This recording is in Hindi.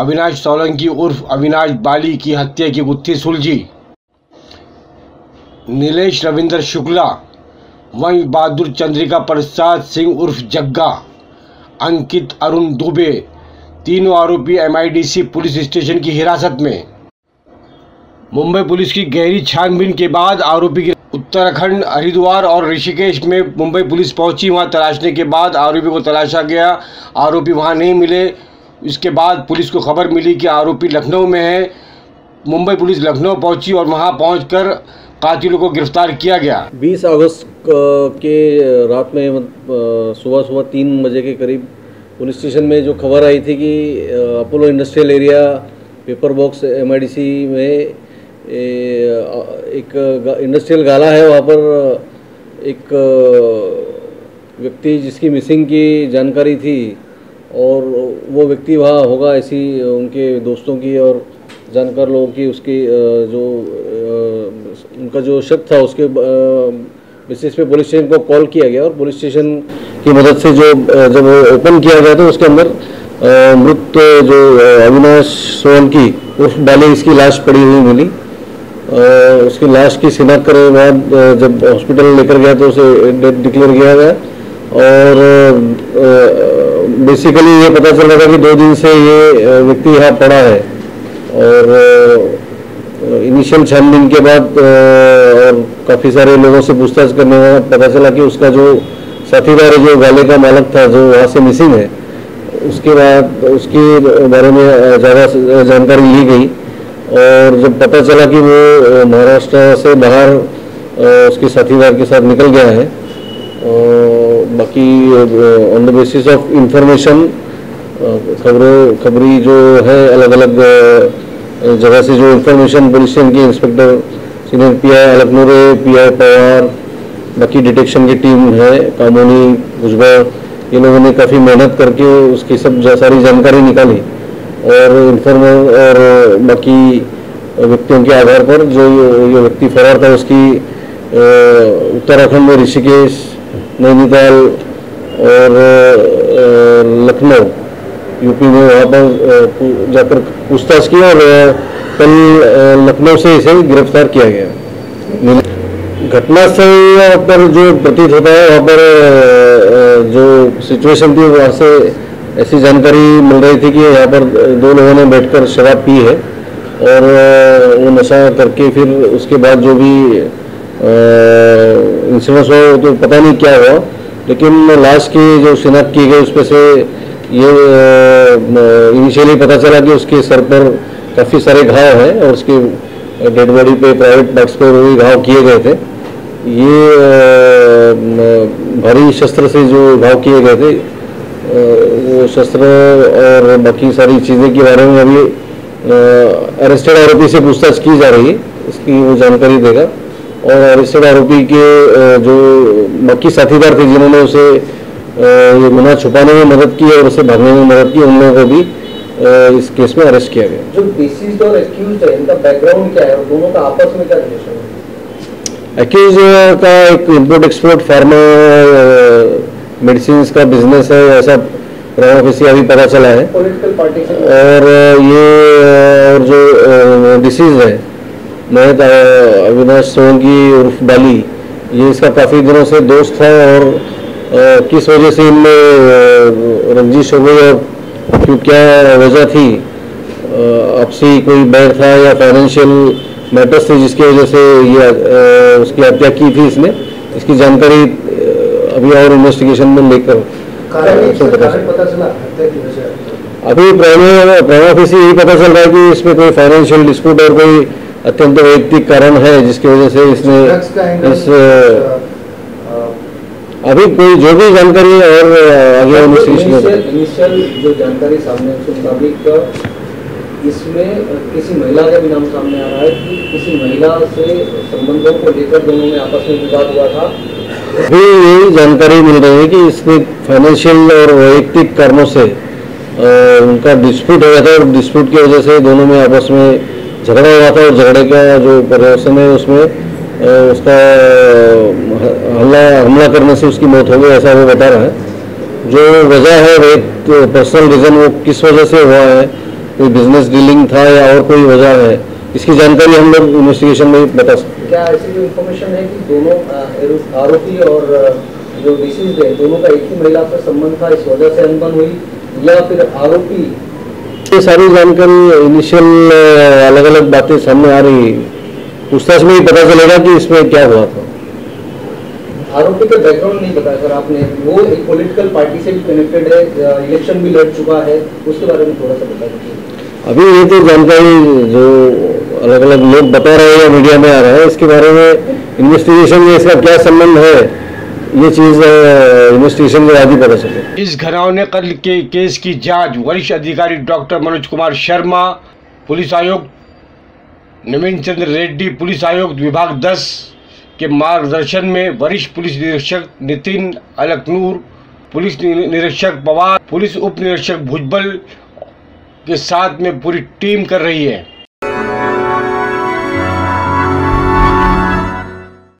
अविनाश सोलंकी उर्फ अविनाश बाली की हत्या की गुत्थी सुलझी। नीलेश रविंद्र शुक्ला, वंश बहादुर चंद्रिका प्रसाद सिंह उर्फ जग्गा, अंकित अरुण दुबे, तीनों आरोपी एमआईडीसी पुलिस स्टेशन की हिरासत में। मुंबई पुलिस की गहरी छानबीन के बाद आरोपी की उत्तराखंड, हरिद्वार और ऋषिकेश में मुंबई पुलिस पहुंची। वहां तलाशने के बाद आरोपी को तलाशा गया, आरोपी वहां नहीं मिले। इसके बाद पुलिस को खबर मिली कि आरोपी लखनऊ में है। मुंबई पुलिस लखनऊ पहुंची और वहां पहुंचकर कातिलों को गिरफ्तार किया गया। 20 अगस्त के रात में सुबह 3 बजे के करीब पुलिस स्टेशन में जो खबर आई थी कि Apollo industrial area paper box MIDC में एक इंडस्ट्रियल गाला है, वहाँ पर एक व्यक्ति जिसकी मिसिंग की जानकारी थी और वो व्यक्ति वहाँ होगा ऐसी उनके दोस्तों की और जानकार लोगों की उसकी जो उनका जो शक था उसके बेसिस पे पुलिस स्टेशन को कॉल किया गया और पुलिस स्टेशन की मदद से जो जब ओपन किया गया तो उसके अंदर मृत जो अविनाश सोलंकी उस बाली इसकी लाश पड़ी हुई मिली। उसकी लाश की शिनाख्त करने के बाद जब हॉस्पिटल लेकर गया तो उसे डेड डिक्लेयर किया गया और बेसिकली ये पता चल रहा था कि 2 दिन से ये व्यक्ति यहाँ पड़ा है और इनिशियल छानबीन के बाद और काफ़ी सारे लोगों से पूछताछ करने में पता चला कि उसका जो साथीदार है, जो गाले का मालिक था, जो वहाँ से मिसिंग है, उसके बाद उसके बारे में ज़्यादा जानकारी ली गई और जब पता चला कि वो महाराष्ट्र से बाहर उसके साथीदार के साथ निकल गया है। बाकी on the basis of information खबरी जो है अलग अलग जगह से जो इन्फॉर्मेशन पुलिस के inspector senior PI Alkanur, PI Pawar, बाकी डिटेक्शन की टीम है कानूनी भुजबल, ये लोगों ने काफ़ी मेहनत करके उसकी सब सारी जानकारी निकाली और बाकी व्यक्तियों के आधार पर जो ये व्यक्ति फरार था उसकी उत्तराखंड में ऋषिकेश, नैनीताल और लखनऊ, यूपी में वहाँ पर जाकर पूछताछ की और कल लखनऊ से इसे गिरफ्तार किया गया। घटनास्थल पर जो प्रतीत होता है वहाँ पर जो सिचुएशन थी वहाँ से ऐसी जानकारी मिल रही थी कि यहाँ पर 2 लोगों ने बैठकर शराब पी है और वो नशा करके फिर उसके बाद जो भी इंसिडेंस हुआ तो पता नहीं क्या हुआ, लेकिन लाश की जो शिनाख्त की गई उसमें से ये इनिशियली पता चला कि उसके सर पर काफ़ी सारे घाव हैं और उसकी डेड बॉडी पे प्राइवेट पार्ट्स पर भी घाव किए गए थे। ये भारी शस्त्र से जो घाव किए गए थे वो शस्त्र और बाकी सारी चीज़ें के बारे में अभी अरेस्टेड आरोपी से पूछताछ की जा रही है, इसकी वो जानकारी देगा। और अरेस्टेड आरोपी के जो बाकी साथीदार थे जिन्होंने उसे ये गुना छुपाने में मदद की और उसे भागने में मदद की, उन लोगों को भी इस केस में अरेस्ट किया गया। जो बेसिस और एक्यूज है, इनका बैकग्राउंड क्या है और दोनों का आपस में क्या रिलेशन है? एक्यूज का एक इम्पोर्ट एक्सपोर्ट फार्मा मेडिसिन का बिजनेस है ऐसा प्राइम ऑफिसिया भी पता चला है और ये और जो डिसीज है महत अविनाश सोलंकी उर्फ बाली, ये इसका काफ़ी दिनों से दोस्त है और किस वजह से इनमें रंजिश हो गई और क्यों क्या वजह थी, आपसी कोई बैर था या फाइनेंशियल मैटर्स थे जिसकी वजह से ये उसकी हत्या की थी इसने, इसकी जानकारी अभी और इन्वेस्टिगेशन में लेकर अभी प्राइम ऑफिस यही पता चल रहा है कि इसमें कोई फाइनेंशियल डिस्प्यूट और कोई अत्यंत वैयक्तिक कारण है जिसकी वजह से इसने अभी कोई जो भी जानकारी और आगे इनिशियल जो जानकारी सामने उसके मुताबिक इसमें किसी महिला का भी नाम सामने आ रहा है कि किसी महिला से संबंधों को लेकर दोनों में आपस में विवाद हुआ था। अभी यही जानकारी मिल रही है कि इसमें फाइनेंशियल और वैयक्तिक कारणों से उनका डिस्प्यूट हो गया था और डिस्प्यूट की वजह से दोनों में आपस में झगड़ा हुआ था और झगड़े का जो प्रदर्शन है उसमें उसका हमला करने से उसकी मौत हो गई ऐसा वो बता रहा है। जो वजह है एक पर्सनल रीज़न वो किस वजह से हुआ है कोई बिजनेस डीलिंग था या और कोई वजह है, इसकी जानकारी हम लोग इन्वेस्टिगेशन में बता सकते हैं। क्या ऐसी जो इन्फॉर्मेशन है कि दोनों आरोपी और जो डिसीज है दोनों का एक ही महिला पर संबंध था, इस वजह से अनबन हुई या फिर आरोपी? ये सारी जानकारी इनिशियल अलग अलग बातें सामने आ रही है, पूछताछ में ही पता चलेगा कि इसमें क्या हुआ था। आरोपी का बैकग्राउंड नहीं बताया सर आपने, वो एक पॉलिटिकल पार्टी से भी कनेक्टेड है, इलेक्शन भी लड़ चुका है, उसके बारे में थोड़ा सा बता दीजिए। अभी ये तो जानकारी जो अलग अलग लोग बता रहे हैं या मीडिया में आ रहा है, इसके बारे में इन्वेस्टिगेशन में इसका क्या संबंध है, ये चीज इन्वेस्टिगेशन में आगे पता चले। इस घरावने कत्ल के केस की जाँच वरिष्ठ अधिकारी डॉक्टर मनोज कुमार शर्मा, पुलिस आयुक्त नवीन चंद्र रेड्डी, पुलिस आयुक्त विभाग 10 के मार्गदर्शन में वरिष्ठ पुलिस निरीक्षक नितिन अलकनूर, पुलिस निरीक्षक पवार, पुलिस उप निरीक्षक भुजबल के साथ में पूरी टीम कर रही है।